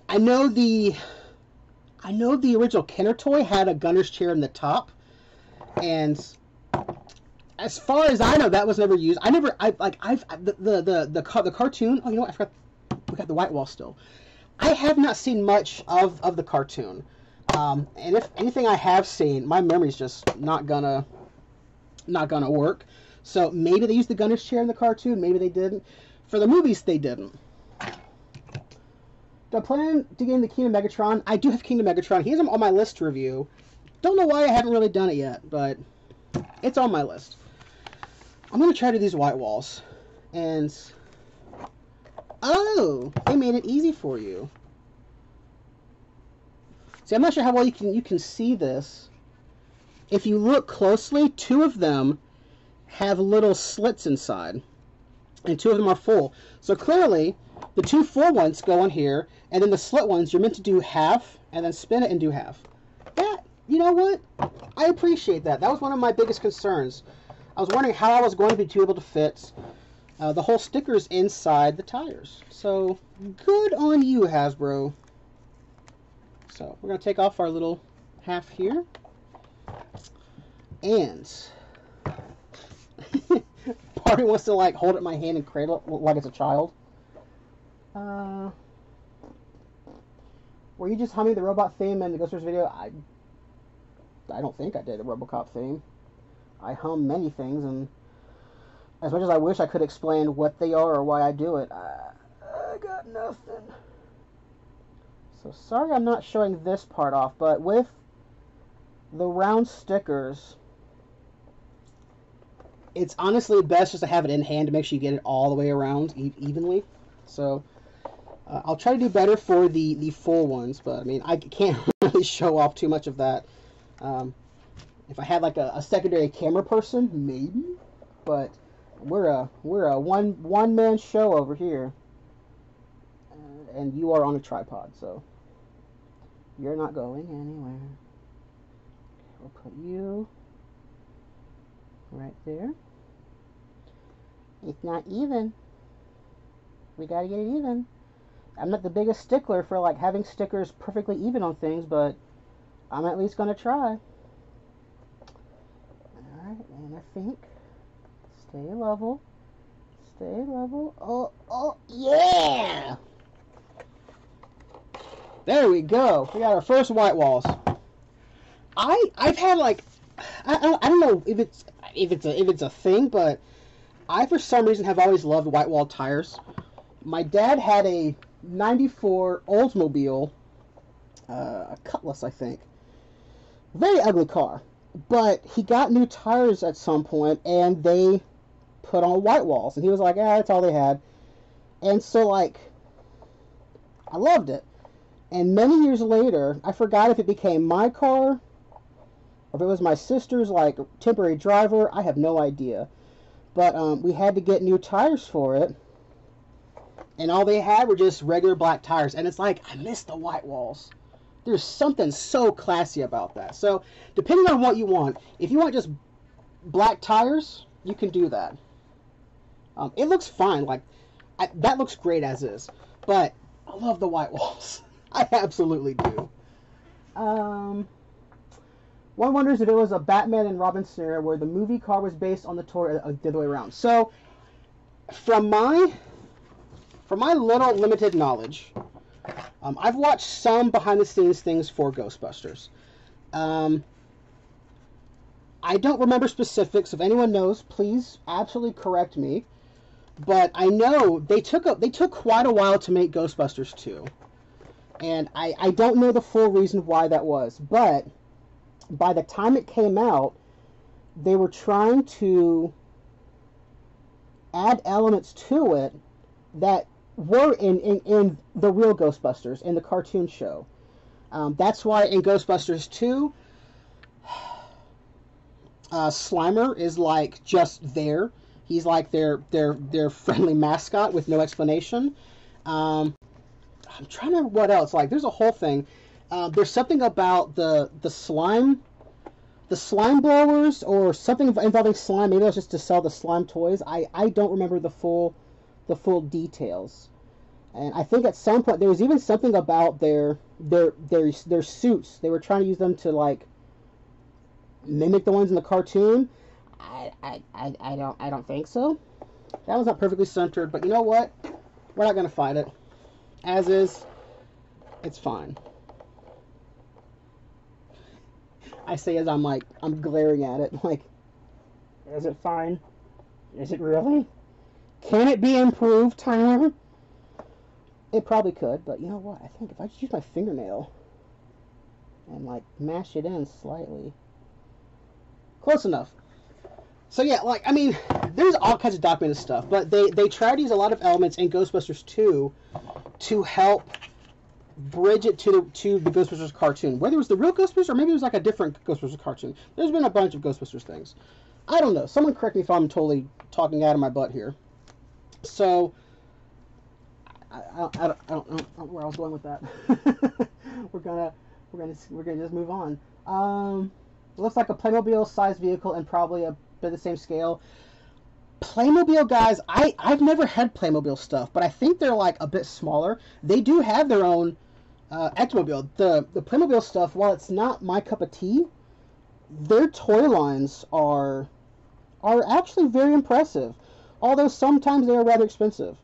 I know the, I know the original Kenner toy had a gunner's chair in the top, and as far as I know, that was never used. I never, I like, I've the the the the, car, the cartoon. Oh, you know what? I forgot. We got the white wall still. I have not seen much of of the cartoon, um, and if anything I have seen, my memory's just not gonna, not gonna work. So maybe they used the gunner's chair in the cartoon. Maybe they didn't. For the movies, they didn't. Do I plan to get into King of Megatron? I do have King of Megatron. He is on my list to review. Don't know why I haven't really done it yet, but it's on my list. I'm gonna try to do these white walls, and oh, they made it easy for you. See, I'm not sure how well you can you can see this. If you look closely, two of them have little slits inside, and two of them are full. So clearly, the two full ones go on here, and then the slit ones you're meant to do half, and then spin it and do half. That, you know what? I appreciate that. That was one of my biggest concerns. I was wondering how I was going to be able to fit uh, the whole stickers inside the tires. So, good on you, Hasbro. So, we're going to take off our little half here. And Party wants to, like, hold it in my hand and cradle it like it's a child. Uh, were you just humming the robot theme in the Ghostbusters video? I, I don't think I did a RoboCop theme. I hum many things, and as much as I wish I could explain what they are or why I do it, I, I got nothing. So sorry I'm not showing this part off, but with the round stickers, it's honestly best just to have it in hand to make sure you get it all the way around e evenly. So uh, I'll try to do better for the, the full ones, but I mean, I can't really show off too much of that. Um, If I had like a, a secondary camera person, maybe, but we're a we're a one one man show over here, and, and you are on a tripod, so you're not going anywhere. Okay, we'll put you right there. It's not even. We gotta get it even. I'm not the biggest stickler for like having stickers perfectly even on things, but I'm at least gonna try. And I think, stay level, stay level, oh, oh, yeah! There we go, we got our first white walls. I, I've had like, I, I, I don't know if it's, if it's a, if it's a thing, but I for some reason have always loved white wall tires. My dad had a ninety-four Oldsmobile, uh, a Cutlass I think, very ugly car. But he got new tires at some point, and they put on white walls. And he was like, ah, that's all they had. And so, like, I loved it. And many years later, I forgot if it became my car, or if it was my sister's, like, temporary driver. I have no idea. But um, we had to get new tires for it. And all they had were just regular black tires. And it's like, I miss the white walls. There's something so classy about that. So, depending on what you want, if you want just black tires, you can do that. Um, it looks fine. Like, I, that looks great as is. But I love the white walls. I absolutely do. Um, one wonders if it was a Batman and Robin scenario where the movie car was based on the toy uh, the other way around. So, from my, from my little limited knowledge, Um, I've watched some behind-the-scenes things for Ghostbusters. Um, I don't remember specifics. If anyone knows, please absolutely correct me. But I know they took a, they took quite a while to make Ghostbusters two. And I, I don't know the full reason why that was. But by the time it came out, they were trying to add elements to it that were in, in, in the real Ghostbusters, in the cartoon show. Um, that's why in Ghostbusters two, uh, Slimer is like just there. He's like their their their friendly mascot with no explanation. Um, I'm trying to remember what else. Like there's a whole thing. Uh, there's something about the the slime, the slime blowers, or something involving slime. Maybe it was just to sell the slime toys. I I don't remember the full the full details. And I think at some point there was even something about their their their their suits. They were trying to use them to like mimic the ones in the cartoon. I I I, I don't I don't think so. That was not perfectly centered, but you know what? We're not gonna fight it. As is, it's fine. I say as I'm like I'm glaring at it like, is it fine? Is it really? Can it be improved, Tyler? It probably could, but you know what? I think if I just use my fingernail and like mash it in slightly, close enough. So yeah, like I mean, there's all kinds of documented stuff, but they they try to use a lot of elements in Ghostbusters two to help bridge it to the to the Ghostbusters cartoon. Whether it was the real Ghostbusters or maybe it was like a different Ghostbusters cartoon. There's been a bunch of Ghostbusters things. I don't know. Someone correct me if I'm totally talking out of my butt here. So. I, I, I, don't, I, don't, I don't know where I was going with that. we're gonna we're gonna we're gonna just move on. Um, it looks like a Playmobil sized vehicle and probably a bit the same scale. Playmobil guys, I I've never had Playmobil stuff, but I think they're like a bit smaller. They do have their own uh, Ectomobile. The the Playmobil stuff, while it's not my cup of tea, their toy lines are are actually very impressive. Although sometimes they are rather expensive.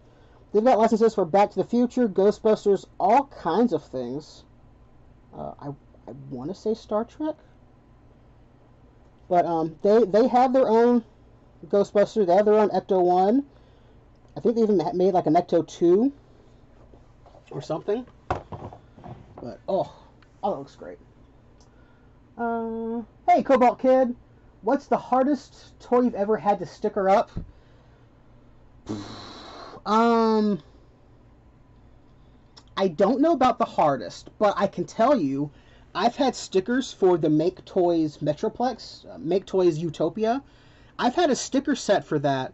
They've got licenses for Back to the Future, Ghostbusters, all kinds of things. Uh, I, I want to say Star Trek. But um, they, they have their own Ghostbusters. They have their own Ecto one. I think they even made like an Ecto two or something. But, oh, oh, that looks great. Uh, hey, Cobalt Kid. What's the hardest toy you've ever had to sticker up? Um, I don't know about the hardest, but I can tell you, I've had stickers for the Make Toys Metroplex, uh, Make Toys Utopia. I've had a sticker set for that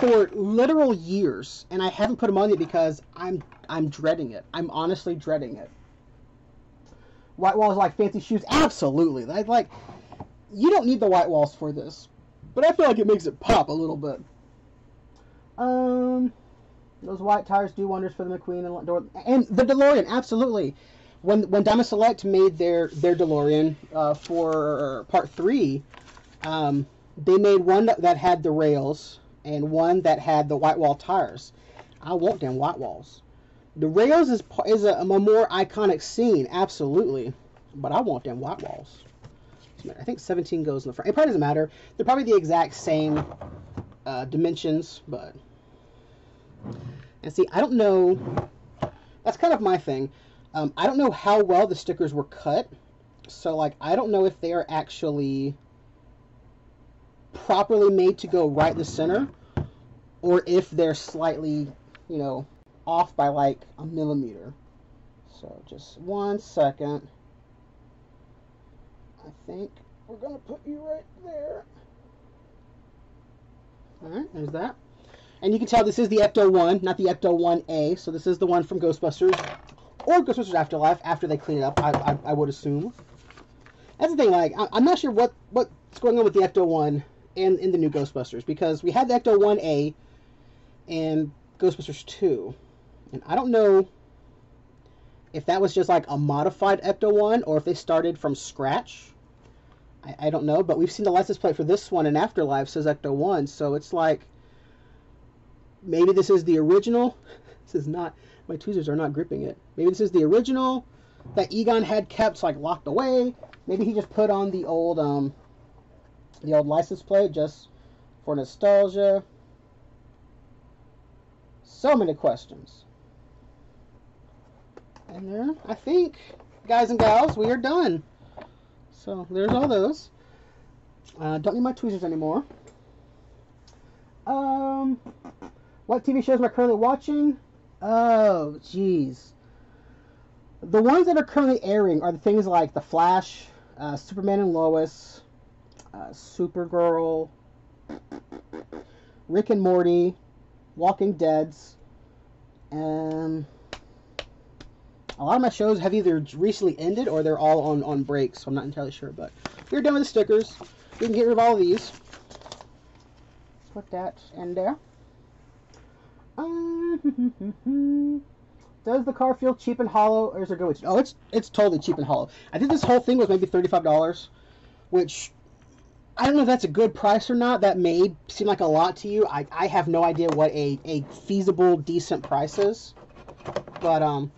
for literal years, and I haven't put them on yet because I'm I'm dreading it. I'm honestly dreading it. White walls like fancy shoes, absolutely. Like, like you don't need the white walls for this, but I feel like it makes it pop a little bit. Um, those white tires do wonders for the McQueen and, and the DeLorean. Absolutely, when when Diamond Select made their their DeLorean uh, for part three, um, they made one that had the rails and one that had the white wall tires. I want them white walls. The rails is is a, a more iconic scene, absolutely, but I want them white walls. I think seventeen goes in the front. It probably doesn't matter. They're probably the exact same uh, dimensions, but. And see, I don't know, that's kind of my thing. Um, I don't know how well the stickers were cut, so like, I don't know if they are actually properly made to go right in the center, or if they're slightly, you know, off by like a millimeter. So just one second. I think we're gonna put you right there. All right, there's that. And you can tell this is the Ecto one, not the Ecto one A, so this is the one from Ghostbusters, or Ghostbusters Afterlife, after they clean it up, I, I, I would assume. That's the thing, like, I, I'm not sure what, what's going on with the Ecto one and in the new Ghostbusters, because we had the Ecto one A in Ghostbusters two, and I don't know if that was just like a modified Ecto one, or if they started from scratch. I, I don't know, but we've seen the license plate for this one in Afterlife says Ecto one, so it's like, maybe this is the original. This is not, my tweezers are not gripping it. Maybe this is the original that Egon had kept like locked away. Maybe he just put on the old um the old license plate just for nostalgia. So many questions. And there, I think, guys and gals, we are done. So there's all those. Uh, don't need my tweezers anymore. Um What T V shows am I currently watching? Oh, jeez. The ones that are currently airing are the things like The Flash, uh, Superman and Lois, uh, Supergirl, Rick and Morty, Walking Dead's, and a lot of my shows have either recently ended or they're all on, on break, so I'm not entirely sure, but we're done with the stickers. We can get rid of all of these. Put that in there. Um, does the car feel cheap and hollow, or is there going to? Oh, it's it's totally cheap and hollow. I think this whole thing was maybe thirty-five dollars, which I don't know if that's a good price or not. That may seem like a lot to you. I, I have no idea what a, a feasible, decent price is, but um,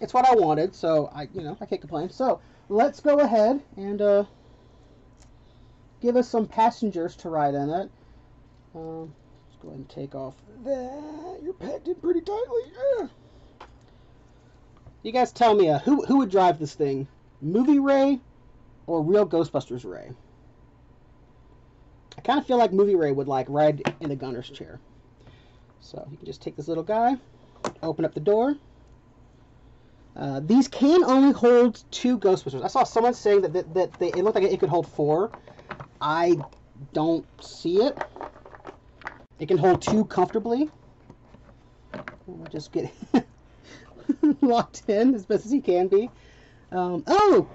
it's what I wanted, so I you know I can't complain. So let's go ahead and uh, give us some passengers to ride in it. Um, Go ahead and take off that. You're packed in pretty tightly. Yeah. You guys tell me, uh, who, who would drive this thing? Movie Ray or real Ghostbusters Ray? I kind of feel like Movie Ray would like ride in the gunner's chair. So you can just take this little guy, open up the door. Uh, these can only hold two Ghostbusters. I saw someone saying that, that, that they, it looked like it could hold four. I don't see it. It can hold two comfortably. We'll just get locked in as best as he can be. Um, oh!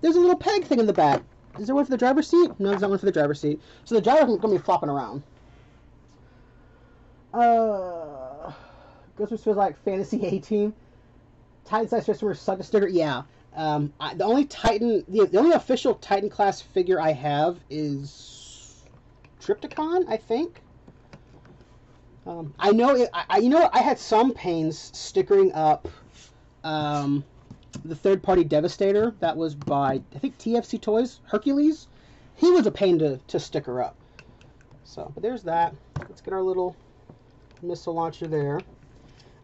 There's a little peg thing in the back. Is there one for the driver's seat? No, there's not one for the driver's seat. So the driver's going to be flopping around. Uh, Ghostbusters feels like Fantasy A-Team. Titan size customers suck a sticker. Yeah. Um, I, the only Titan, the, the only official Titan class figure I have is Triptychon, I think. Um, I know, it, I, you know, I had some pains stickering up um, the third-party Devastator. That was by, I think, T F C Toys, Hercules. He was a pain to, to sticker up. So, but there's that. Let's get our little missile launcher there.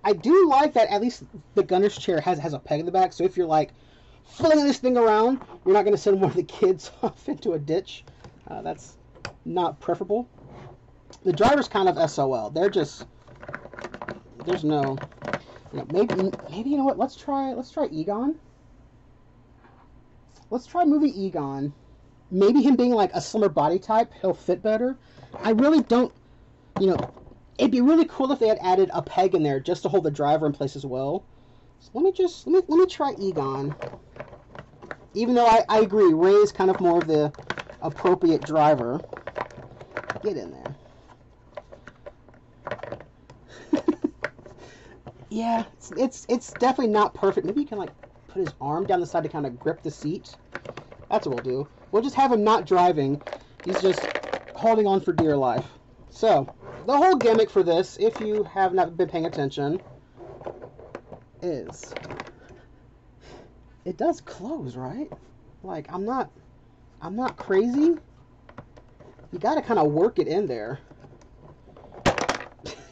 I do like that at least the gunner's chair has, has a peg in the back, so if you're, like, flinging this thing around, you're not going to send one of the kids off into a ditch. Uh, that's not preferable. The driver's kind of S O L. They're just, there's no, you know, maybe, maybe, you know what, let's try, let's try Egon. Let's try movie Egon. Maybe him being like a slimmer body type, he'll fit better. I really don't, you know, it'd be really cool if they had added a peg in there just to hold the driver in place as well. So let me just, let me, let me try Egon. Even though I, I agree, Ray is kind of more of the appropriate driver. Get in there. Yeah, it's, it's it's definitely not perfect. Maybe you can, like, put his arm down the side to kind of grip the seat. That's what we'll do. We'll just have him not driving. He's just holding on for dear life. So, the whole gimmick for this, if you have not been paying attention, is... It does close, right? Like, I'm not... I'm not crazy. You gotta kind of work it in there.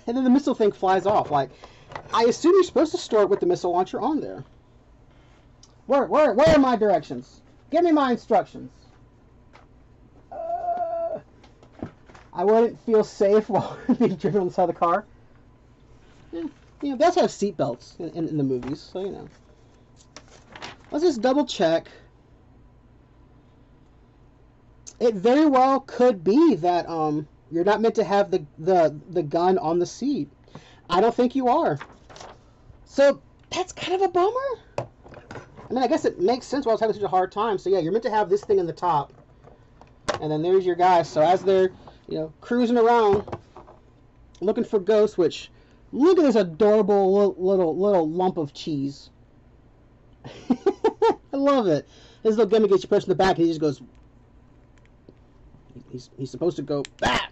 And then the missile thing flies off, like... I assume you're supposed to store it with the missile launcher on there. Where, where, where are my directions? Give me my instructions. Uh, I wouldn't feel safe while being driven on the side of the car. Yeah, you know, they also have seatbelts in, in, in the movies, so you know. Let's just double check. It very well could be that um you're not meant to have the the the gun on the seat. I don't think you are. So that's kind of a bummer. I mean, I guess it makes sense why I was having such a hard time. So yeah, you're meant to have this thing in the top. And then there's your guy. So as they're, you know, cruising around looking for ghosts, which, look at this adorable little little, little lump of cheese. I love it. This little gimmick gets you pushed in the back and he just goes, he's, he's supposed to go back.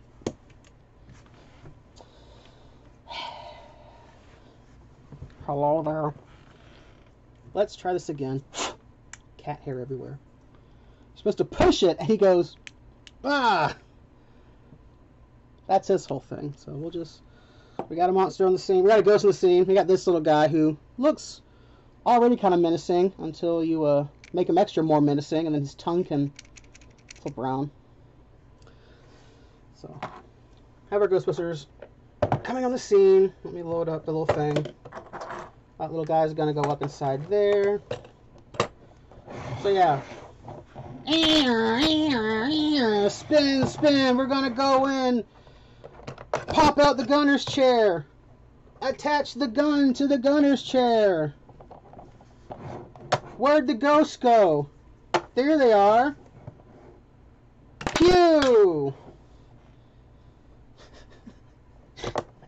Hello there. Let's try this again. Cat hair everywhere. You're supposed to push it, and he goes, ah! That's his whole thing. So we'll just, we got a monster on the scene. We got a ghost on the scene. We got this little guy who looks already kind of menacing until you uh, make him extra more menacing, and then his tongue can flip around. So, have our Ghostbusters coming on the scene. Let me load up the little thing. That little guy's gonna go up inside there. So yeah. Spin, spin. We're gonna go in. Pop out the gunner's chair. Attach the gun to the gunner's chair. Where'd the ghosts go? There they are. Pew!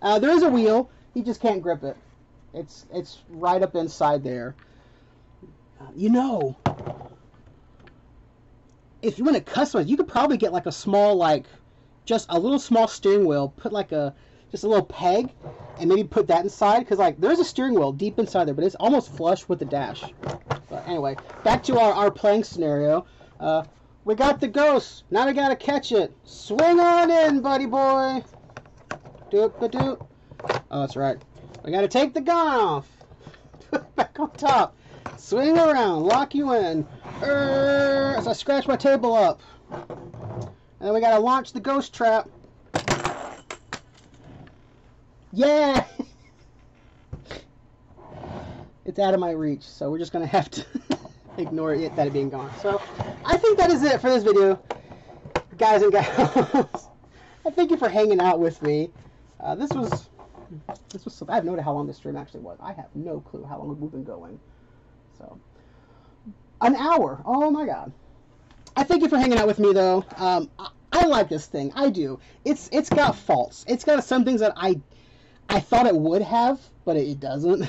Uh, there is a wheel. He just can't grip it. It's it's right up inside there. You know, if you want to customize, you could probably get like a small, like, just a little small steering wheel. Put like a, just a little peg, and maybe put that inside. Because like, there's a steering wheel deep inside there, but it's almost flush with the dash. But anyway, back to our, our playing scenario. Uh, we got the ghost. Now we gotta catch it. Swing on in, buddy boy. Doop-a-doop. Oh, that's right. We gotta take the gun off. Put it back on top. Swing around. Lock you in. Err, as I scratch my table up. And then we gotta launch the ghost trap. Yeah! It's out of my reach, so we're just gonna have to ignore it, that it being gone. So, I think that is it for this video. Guys and gals, I thank you for hanging out with me. Uh, this was... This was I have no idea how long this stream actually was. I have no clue how long we've been going. So, an hour. Oh my god. I thank you for hanging out with me though. Um, I, I like this thing. I do. It's it's got faults. It's got some things that I I thought it would have, but it, it doesn't.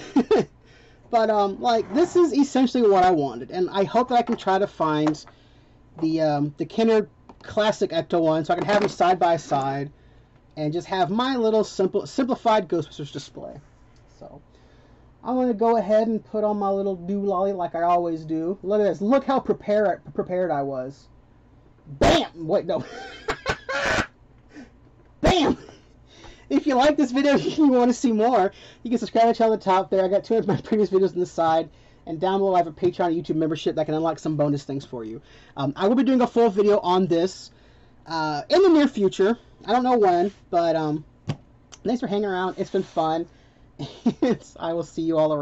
But um, like this is essentially what I wanted, and I hope that I can try to find the um, the Kenner Classic Ecto one, so I can have them side by side. And just have my little simple, simplified Ghostbusters display. So, I'm going to go ahead and put on my little doolally like I always do. Look at this. Look how prepared prepared I was. Bam! Wait, no. Bam! If you like this video and you want to see more, you can subscribe to the channel at the top there. I got two of my previous videos on the side. And down below I have a Patreon and YouTube membership that can unlock some bonus things for you. Um, I will be doing a full video on this uh, in the near future. I don't know when, but um, thanks for hanging around. It's been fun. I will see you all around.